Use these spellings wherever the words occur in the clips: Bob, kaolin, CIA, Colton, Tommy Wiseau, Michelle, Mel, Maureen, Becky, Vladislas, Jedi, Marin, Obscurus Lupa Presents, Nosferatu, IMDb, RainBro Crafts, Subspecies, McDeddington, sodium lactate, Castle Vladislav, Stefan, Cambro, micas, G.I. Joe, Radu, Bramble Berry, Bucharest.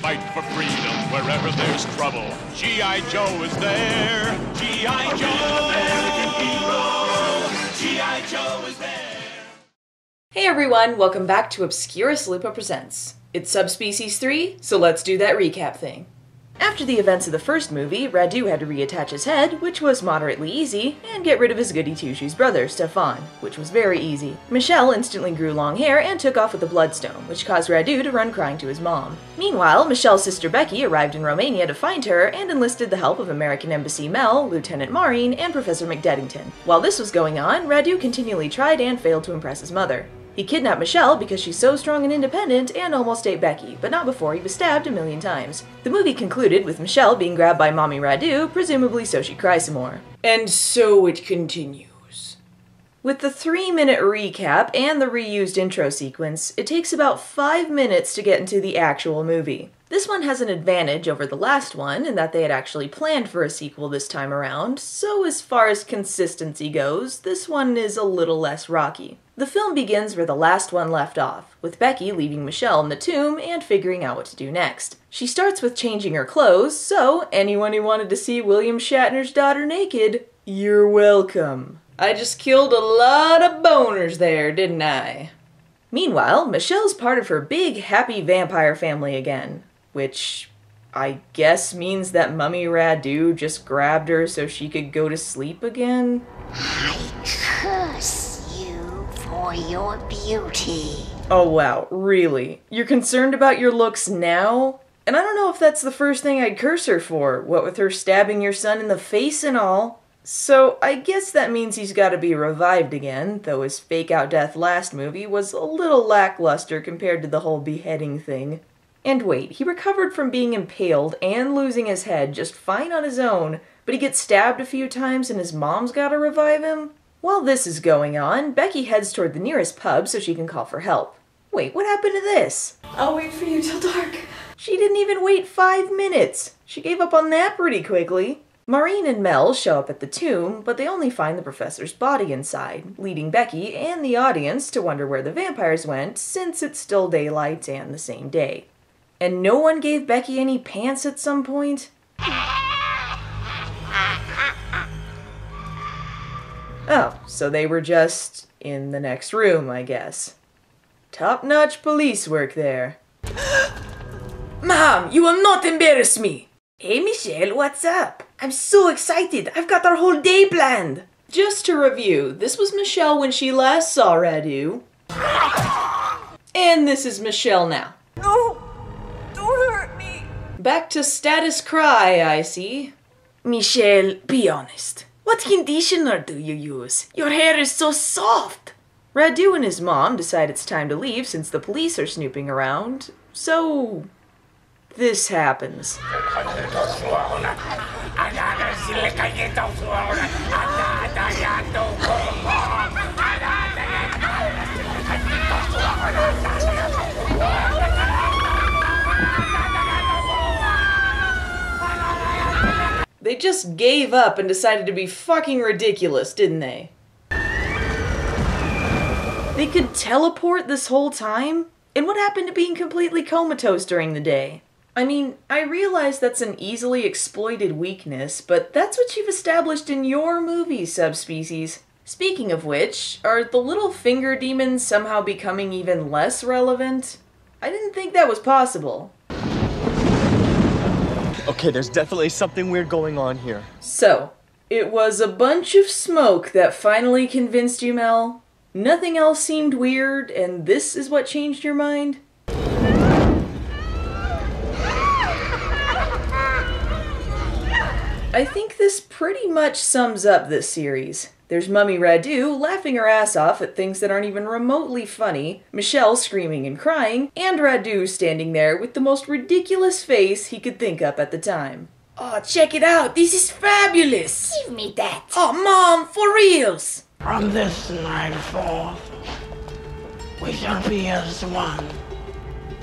fight for freedom wherever there's trouble. G.I. Joe is there. G.I. Joe, American hero. G.I. Joe is there. Hey everyone, welcome back to Obscurus Lupa Presents. It's Subspecies 3, so let's do that recap thing. After the events of the first movie, Radu had to reattach his head, which was moderately easy, and get rid of his goody-two-shoes brother, Stefan, which was very easy. Michelle instantly grew long hair and took off with the bloodstone, which caused Radu to run crying to his mom. Meanwhile, Michelle's sister Becky arrived in Romania to find her and enlisted the help of American Embassy Mel, Lieutenant Maureen, and Professor McDeddington. While this was going on, Radu continually tried and failed to impress his mother. He kidnapped Michelle because she's so strong and independent and almost ate Becky, but not before he was stabbed a million times. The movie concluded with Michelle being grabbed by Mommy Radu, presumably so she'd cry some more. And so it continues. With the 3-minute recap and the reused intro sequence, it takes about 5 minutes to get into the actual movie. This one has an advantage over the last one in that they had actually planned for a sequel this time around, so as far as consistency goes, this one is a little less rocky. The film begins where the last one left off, with Becky leaving Michelle in the tomb and figuring out what to do next. She starts with changing her clothes, so anyone who wanted to see William Shatner's daughter naked, you're welcome. I just killed a lot of boners there, didn't I? Meanwhile, Michelle's part of her big, happy vampire family again, which I guess means that Mummy Radu just grabbed her so she could go to sleep again? I curse for your beauty. Oh wow, really? You're concerned about your looks now? And I don't know if that's the first thing I'd curse her for, what with her stabbing your son in the face and all. So I guess that means he's gotta be revived again, though his fake-out death last movie was a little lackluster compared to the whole beheading thing. And wait, he recovered from being impaled and losing his head just fine on his own, but he gets stabbed a few times and his mom's gotta revive him? While this is going on, Becky heads toward the nearest pub so she can call for help. Wait, what happened to this? I'll wait for you till dark. She didn't even wait 5 minutes. She gave up on that pretty quickly. Maureen and Mel show up at the tomb, but they only find the professor's body inside, leading Becky and the audience to wonder where the vampires went since it's still daylight and the same day. And no one gave Becky any pants at some point? Oh, so they were just in the next room, I guess. Top-notch police work there. Mom, you will not embarrass me! Hey Michelle, what's up? I'm so excited, I've got our whole day planned! Just to review, this was Michelle when she last saw Radu. And this is Michelle now. No! Don't hurt me! Back to status cry, I see. Michelle, be honest. What conditioner do you use? Your hair is so soft! Radu and his mom decide it's time to leave since the police are snooping around, so this happens. They just gave up and decided to be fucking ridiculous, didn't they? They could teleport this whole time? And what happened to being completely comatose during the day? I mean, I realize that's an easily exploited weakness, but that's what you've established in your movie, Subspecies. Speaking of which, are the little finger demons somehow becoming even less relevant? I didn't think that was possible. Okay, there's definitely something weird going on here. So, it was a bunch of smoke that finally convinced you, Mel. Nothing else seemed weird, and this is what changed your mind? I think this pretty much sums up this series. There's Mummy Radu laughing her ass off at things that aren't even remotely funny, Michelle screaming and crying, and Radu standing there with the most ridiculous face he could think up at the time. Oh, check it out! This is fabulous! Give me that! Oh, Mom, for reals! From this night forth, we shall be as one.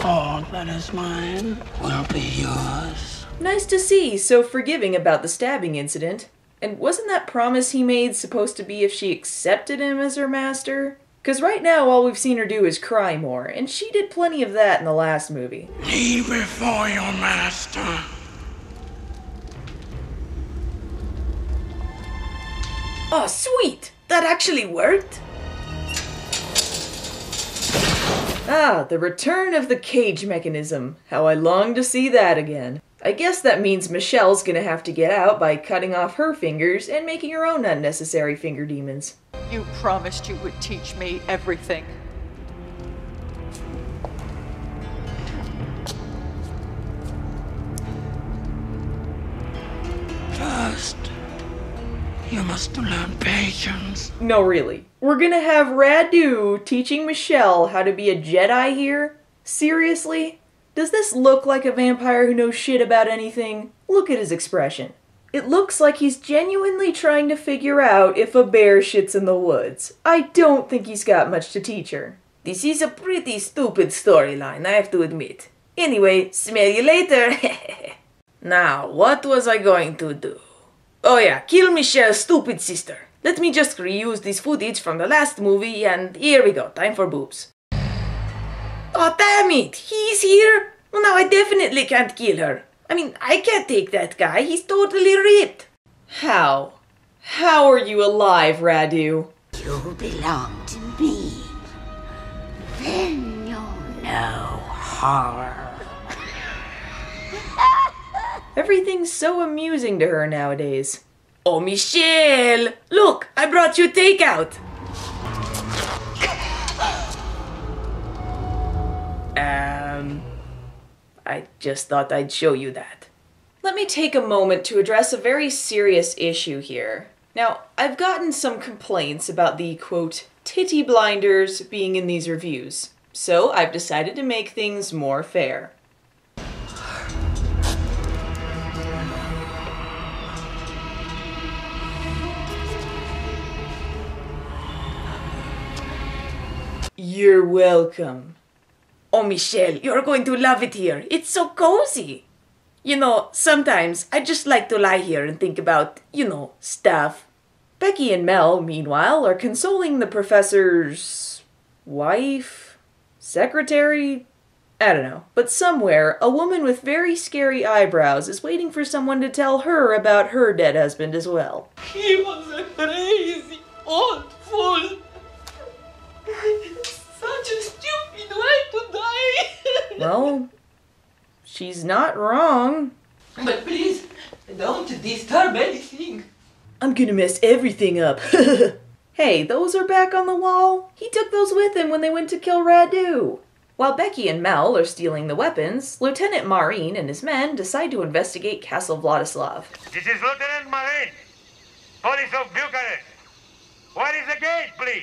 All that is mine will be yours. Nice to see he's so forgiving about the stabbing incident. And wasn't that promise he made supposed to be if she accepted him as her master? Because right now all we've seen her do is cry more, and she did plenty of that in the last movie. Kneel before your master. Oh, sweet! That actually worked! Ah, the return of the cage mechanism. How I long to see that again. I guess that means Michelle's gonna have to get out by cutting off her fingers and making her own unnecessary finger demons. You promised you would teach me everything. First, you must learn patience. No, really. We're gonna have Radu teaching Michelle how to be a Jedi here? Seriously? Does this look like a vampire who knows shit about anything? Look at his expression. It looks like he's genuinely trying to figure out if a bear shits in the woods. I don't think he's got much to teach her. This is a pretty stupid storyline, I have to admit. Anyway, smell you later. Now, what was I going to do? Oh yeah, kill Michelle's stupid sister. Let me just reuse this footage from the last movie and here we go, time for boobs. Oh, damn it! He's here? Well, now I definitely can't kill her. I mean, I can't take that guy. He's totally ripped. How? How are you alive, Radu? You belong to me. Then you'll know horror. Everything's so amusing to her nowadays. Oh, Michelle! Look, I brought you takeout! I just thought I'd show you that. Let me take a moment to address a very serious issue here. Now, I've gotten some complaints about the, quote, titty blinders being in these reviews, so I've decided to make things more fair. You're welcome. Oh, Michelle, you're going to love it here. It's so cozy. You know, sometimes I just like to lie here and think about, you know, stuff. Becky and Mel, meanwhile, are consoling the professor's wife? Secretary? I don't know. But somewhere, a woman with very scary eyebrows is waiting for someone to tell her about her dead husband as well. He was a crazy old fool. Such a stupid way to die! Well, she's not wrong. But please, don't disturb anything. I'm gonna mess everything up. Hey, those are back on the wall. He took those with him when they went to kill Radu. While Becky and Mel are stealing the weapons, Lieutenant Marin and his men decide to investigate Castle Vladislav. This is Lieutenant Marin, police of Bucharest. What is the gate, please?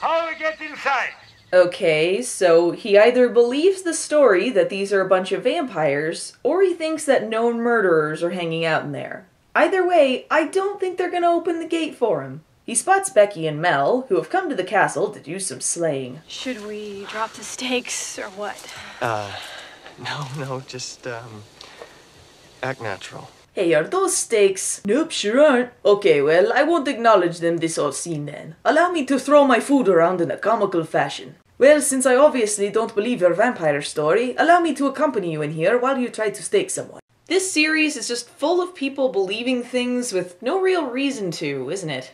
How we get inside? Okay, so he either believes the story that these are a bunch of vampires, or he thinks that known murderers are hanging out in there. Either way, I don't think they're gonna open the gate for him. He spots Becky and Mel, who have come to the castle to do some slaying. Should we drop the stakes, or what? No, just, act natural. Hey, are those stakes? Nope, sure aren't. Okay, well, I won't acknowledge them this whole scene then. Allow me to throw my food around in a comical fashion. Well, since I obviously don't believe your vampire story, allow me to accompany you in here while you try to stake someone. This series is just full of people believing things with no real reason to, isn't it?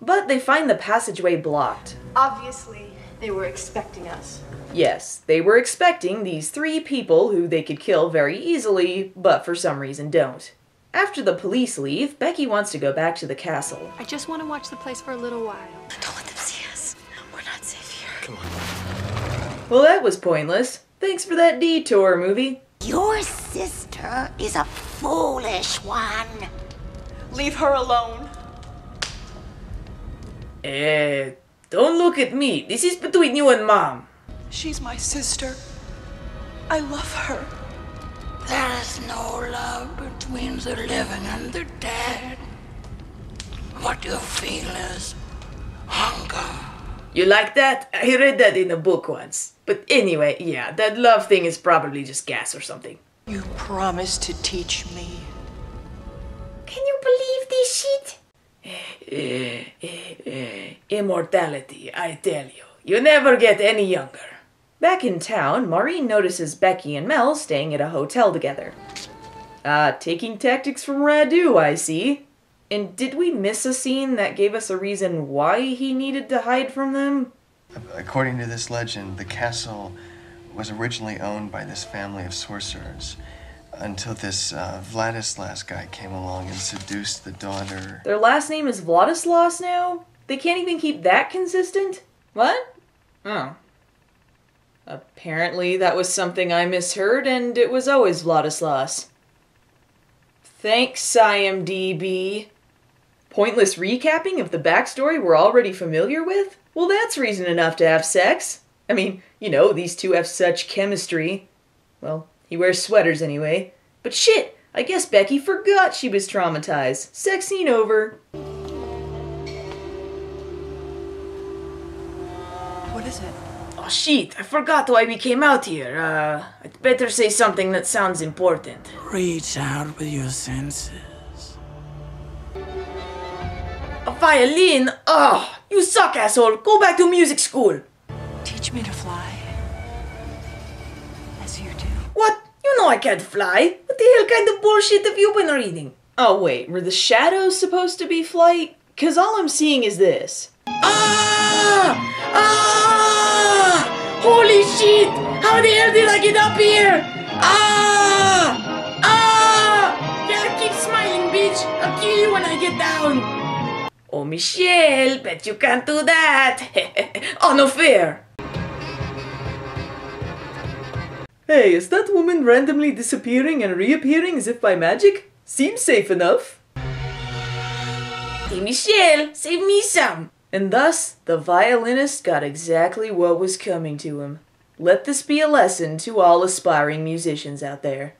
But they find the passageway blocked. Obviously, they were expecting us. Yes, they were expecting these three people who they could kill very easily, but for some reason don't. After the police leave, Becky wants to go back to the castle. I just want to watch the place for a little while. Don't let them see us. We're not safe here. Come on. Well, that was pointless. Thanks for that detour, movie. Your sister is a foolish one. Leave her alone. Don't look at me. This is between you and Mom. She's my sister. I love her. There is no love between the living and the dead. What you feel is hunger. You like that? I read that in a book once. But anyway, yeah, that love thing is probably just gas or something. You promised to teach me. Can you believe this shit? Immortality, I tell you. You never get any younger. Back in town, Maureen notices Becky and Mel staying at a hotel together. Taking tactics from Radu, I see. And did we miss a scene that gave us a reason why he needed to hide from them? According to this legend, the castle was originally owned by this family of sorcerers until this Vladislas guy came along and seduced the daughter. Their last name is Vladislas now? They can't even keep that consistent? What? Oh. Apparently that was something I misheard, and it was always Vladislas. Thanks, IMDb. Pointless recapping of the backstory we're already familiar with? Well, that's reason enough to have sex. I mean, you know, these two have such chemistry. Well, he wears sweaters anyway. But shit, I guess Becky forgot she was traumatized. Sex scene over. What is it? Oh shit, I forgot why we came out here. I'd better say something that sounds important. Reach out with your senses. A violin? Ugh! You suck, asshole! Go back to music school! Teach me to fly. As you do. What? You know I can't fly! What the hell kind of bullshit have you been reading? Oh wait, were the shadows supposed to be flight? Cause all I'm seeing is this. Ah! Ah! Holy shit! How the hell did I get up here? Ah! Ah! Yeah, keep smiling, bitch! I'll kill you when I get down! Oh, Michelle, bet you can't do that! Oh, no fair! Hey, is that woman randomly disappearing and reappearing as if by magic? Seems safe enough. Hey, Michelle, save me some! And thus, the violinist got exactly what was coming to him. Let this be a lesson to all aspiring musicians out there.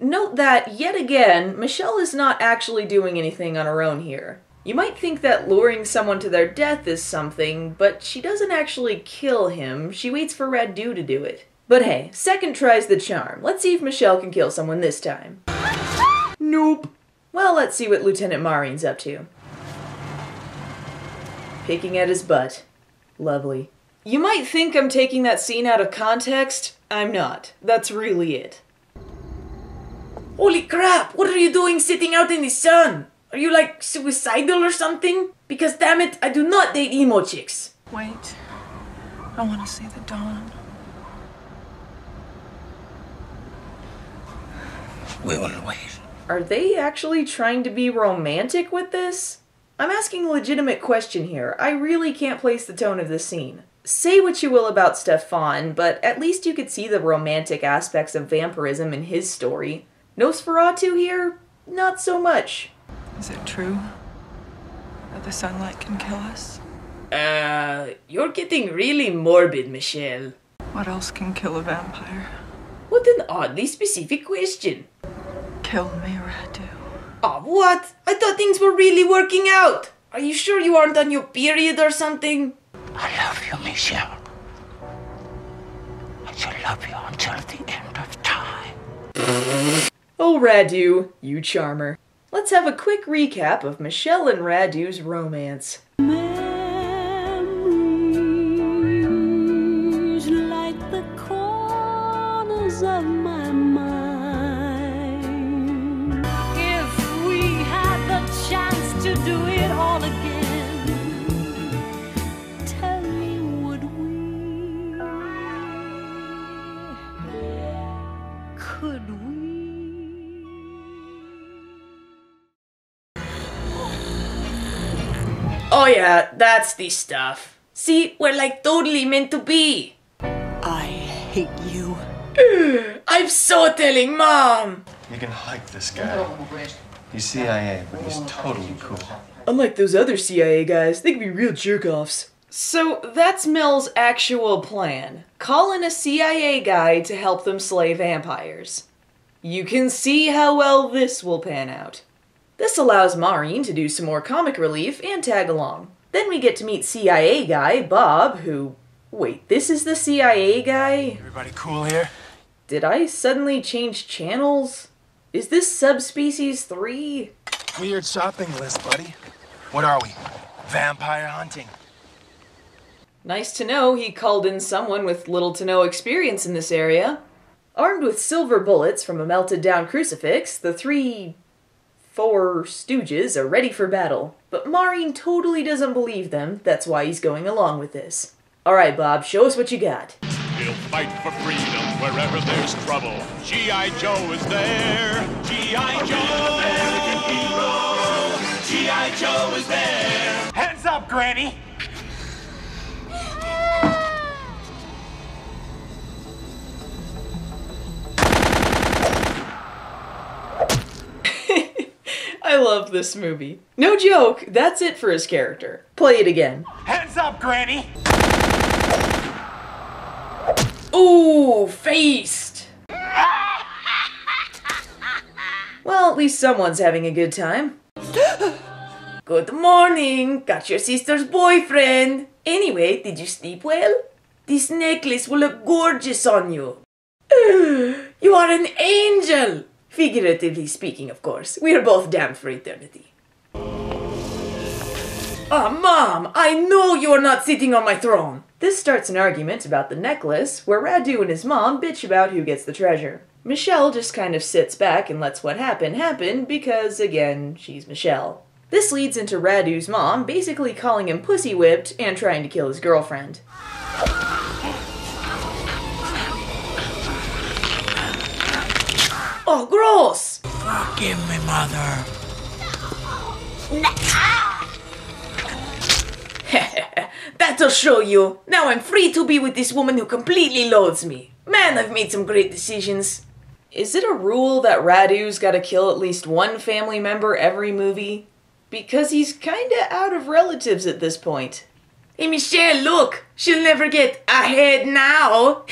Note that, yet again, Michelle is not actually doing anything on her own here. You might think that luring someone to their death is something, but she doesn't actually kill him. She waits for Radu to do it. But hey, second try's the charm. Let's see if Michelle can kill someone this time. Nope. Well, let's see what Lieutenant Marin's up to. Picking at his butt. Lovely. You might think I'm taking that scene out of context. I'm not. That's really it. Holy crap! What are you doing sitting out in the sun? Are you like suicidal or something? Because damn it, I do not date emo chicks. Wait. I want to see the dawn. We will wait. Are they actually trying to be romantic with this? I'm asking a legitimate question here. I really can't place the tone of this scene. Say what you will about Stefan, but at least you could see the romantic aspects of vampirism in his story. Nosferatu here? Not so much. Is it true that the sunlight can kill us? You're getting really morbid, Michelle. What else can kill a vampire? What an oddly specific question. Kill me, Radu. Oh, what? I thought things were really working out. Are you sure you aren't on your period or something? I love you, Michelle. I shall love you until the end of time. Oh, Radu, you charmer. Let's have a quick recap of Michelle and Radu's romance. Memories like the corners of my mind. Oh yeah, that's the stuff. See, we're like totally meant to be. I hate you. I'm so telling Mom. You can like this guy. He's CIA, but he's totally cool. Unlike those other CIA guys, they can be real jerk-offs. So that's Mel's actual plan. Call in a CIA guy to help them slay vampires. You can see how well this will pan out. This allows Maureen to do some more comic relief and tag along. Then we get to meet CIA guy, Bob, who... Wait, this is the CIA guy? Everybody cool here? Did I suddenly change channels? Is this Subspecies 3? Weird shopping list, buddy. What are we? Vampire hunting. Nice to know he called in someone with little to no experience in this area. Armed with silver bullets from a melted-down crucifix, the four stooges are ready for battle. But Maureen totally doesn't believe them, that's why he's going along with this. Alright, Bob, show us what you got. We'll fight for freedom wherever there's trouble. G.I. Joe is there. G.I. Joe! American hero! G.I. Joe is there! Hands up, Granny! I love this movie. No joke, that's it for his character. Play it again. Hands up, Granny! Ooh, faced! Well, at least someone's having a good time. Good morning! Got your sister's boyfriend! Anyway, did you sleep well? This necklace will look gorgeous on you. You are an angel! Figuratively speaking, of course. We are both damned for eternity. Ah, Mom! I know you are not sitting on my throne! This starts an argument about the necklace, where Radu and his mom bitch about who gets the treasure. Michelle just kind of sits back and lets what happened happen because, again, she's Michelle. This leads into Radu's mom basically calling him pussy-whipped and trying to kill his girlfriend. Oh, gross! Forgive me, mother. That'll show you. Now I'm free to be with this woman who completely loathes me. Man, I've made some great decisions. Is it a rule that Radu's gotta kill at least one family member every movie? Because he's kinda out of relatives at this point. Hey, Michelle, look! She'll never get ahead now!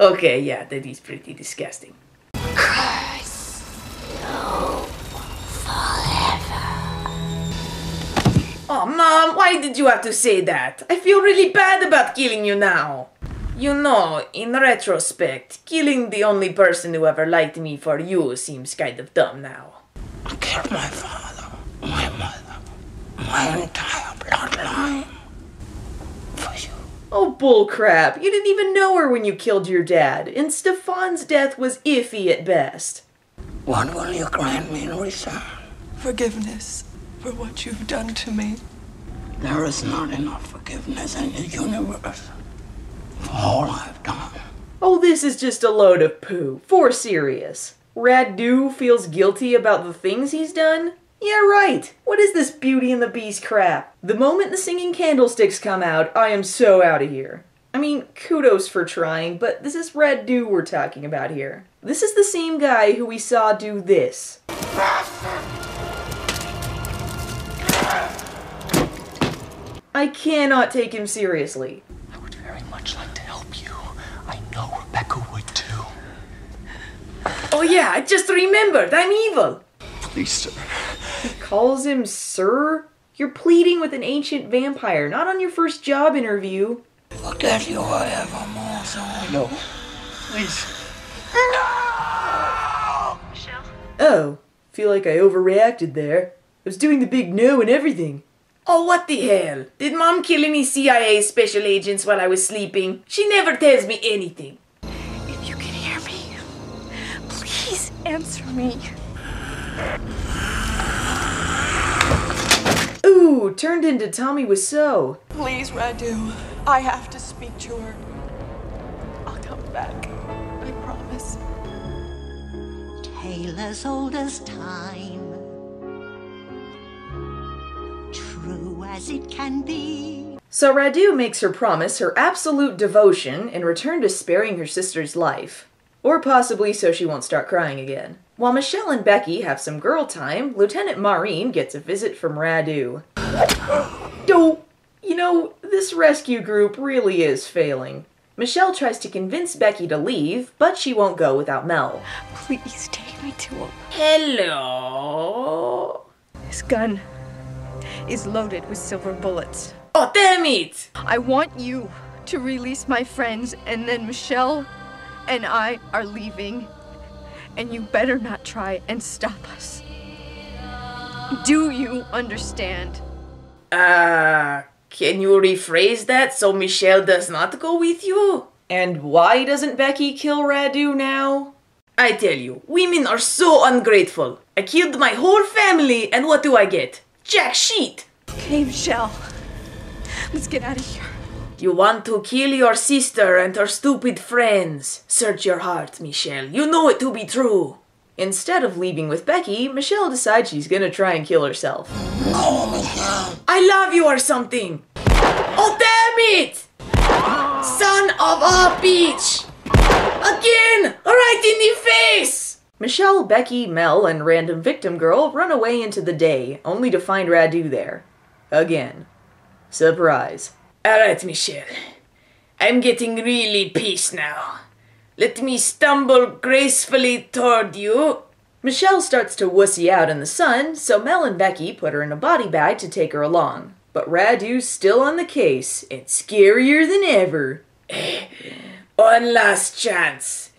Okay, yeah, that is pretty disgusting. Curse you forever. Oh, Mom, why did you have to say that? I feel really bad about killing you now. You know, in retrospect, killing the only person who ever liked me for you seems kind of dumb now. I killed my father, my mother, my entire bloodline. Oh, bullcrap. You didn't even know her when you killed your dad, and Stefan's death was iffy at best. What will you grant me in return? Forgiveness for what you've done to me. There is not enough forgiveness in the universe for all I've done. Oh, this is just a load of poo. For serious. Radu feels guilty about the things he's done? Yeah, right. What is this Beauty and the Beast crap? The moment the singing candlesticks come out, I am so out of here. I mean, kudos for trying, but this is Radu we're talking about here. This is the same guy who we saw do this. I cannot take him seriously. I would very much like to help you. I know Rebecca would too. Oh yeah, I just remembered. I'm evil. Please, sir. He calls him sir? You're pleading with an ancient vampire, not on your first job interview. Forget you evermore, so I know. Please. No! Michelle? Oh, feel like I overreacted there. I was doing the big no and everything. Oh, what the hell? Did Mom kill any CIA special agents while I was sleeping? She never tells me anything. If you can hear me, please answer me. Ooh, turned into Tommy Wiseau. Please, Radu, I have to speak to her. I'll come back, I promise. Tale as old as time, true as it can be. So Radu makes her promise her absolute devotion in return to sparing her sister's life. Or possibly so she won't start crying again. While Michelle and Becky have some girl time, Lieutenant Marin gets a visit from Radu. Oh, you know, this rescue group really is failing. Michelle tries to convince Becky to leave, but she won't go without Mel. Please take me to him. Hello? This gun is loaded with silver bullets. Oh, damn it! I want you to release my friends, and then Michelle and I are leaving. And you better not try and stop us. Do you understand? Can you rephrase that so Michelle does not go with you? And why doesn't Becky kill Radu now? I tell you, women are so ungrateful. I killed my whole family and what do I get? Jack shit! Okay, Michelle. Let's get out of here. You want to kill your sister and her stupid friends. Search your heart, Michelle. You know it to be true. Instead of leaving with Becky, Michelle decides she's gonna try and kill herself. Oh, Michelle. I love you or something. Oh, damn it! Son of a bitch! Again! Right in the face! Michelle, Becky, Mel, and random victim girl run away into the day, only to find Radu there. Again. Surprise. Alright, Michelle. I'm getting really pissed now. Let me stumble gracefully toward you. Michelle starts to wussy out in the sun, so Mel and Becky put her in a body bag to take her along. But Radu's still on the case, and scarier than ever. One last chance.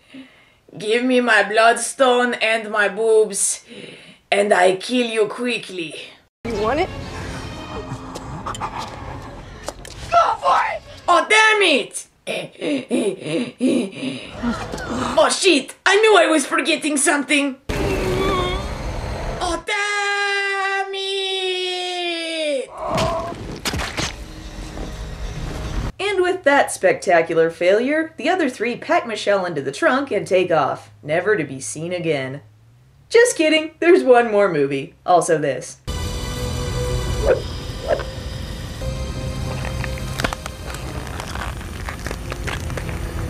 Give me my bloodstone and my boobs, and I kill you quickly. You want it? Go for it! Oh, damn it! Oh, shit! I knew I was forgetting something! Oh, damn it! And with that spectacular failure, the other three pack Michelle into the trunk and take off, never to be seen again. Just kidding, there's one more movie. Also this.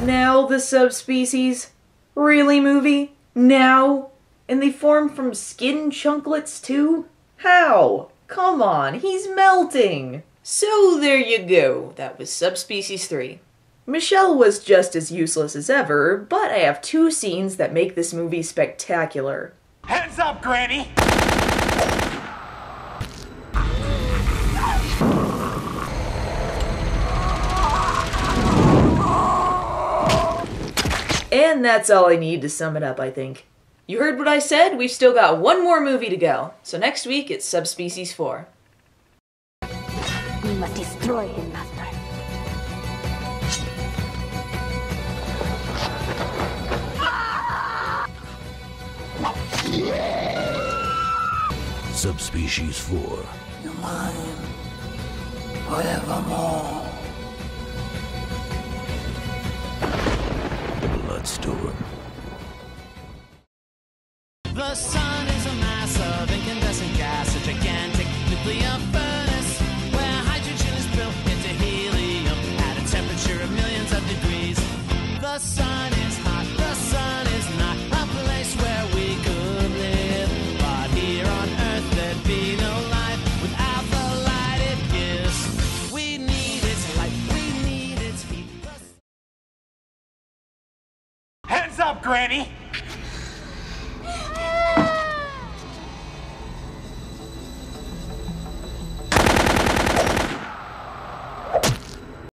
Now the Subspecies? Really, movie? Now? And they form from skin chunklets too? How? Come on, he's melting! So there you go, that was Subspecies 3. Michelle was just as useless as ever, but I have two scenes that make this movie spectacular. Hands up, Granny! And that's all I need to sum it up, I think. You heard what I said, we've still got one more movie to go. So next week, it's Subspecies 4. We must destroy him, Master. Subspecies 4. You're mine. Forevermore. Storm. The sun is a mass of incandescent gas, a gigantic nuclear furnace where hydrogen is built into helium at a temperature of millions of degrees. The sun is hot, the sun is not a place where we could live, but here on Earth there'd be no life without the light it gives. We need its light, we need its heat. Hands up, Granny!